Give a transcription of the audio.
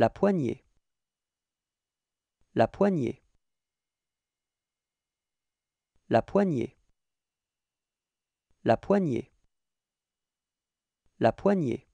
La poignée. La poignée. La poignée. La poignée. La poignée.